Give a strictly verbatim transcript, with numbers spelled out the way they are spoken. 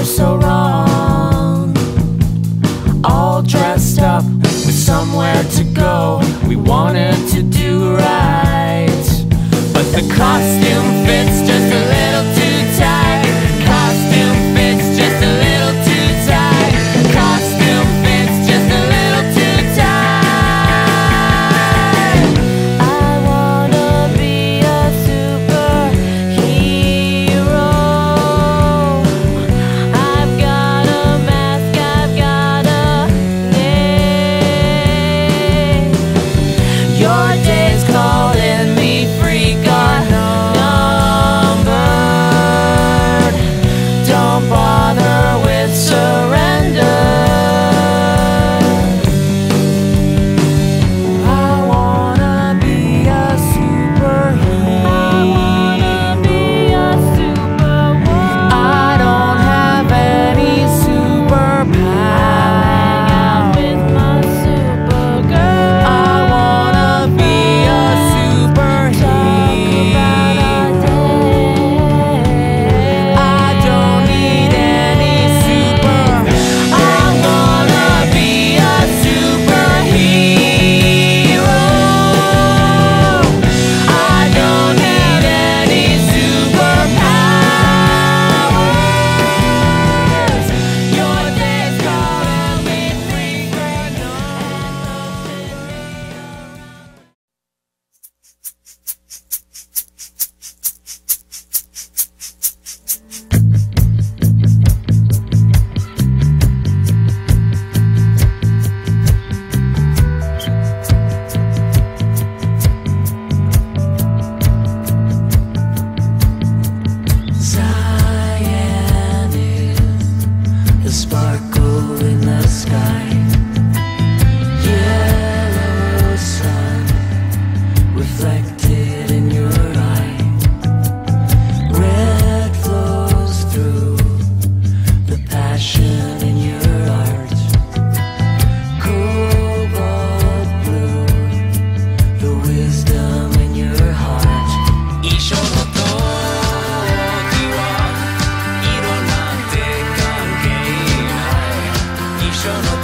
were so wrong. All dressed up with somewhere to go, we wanted to do right, but the costume fits just a little too tight. Costume fits just a little too tight. Costume fits just a little too tight. I wanna be a superhero. I've got a mask, I've got a name. Your day's calling me freak on. Show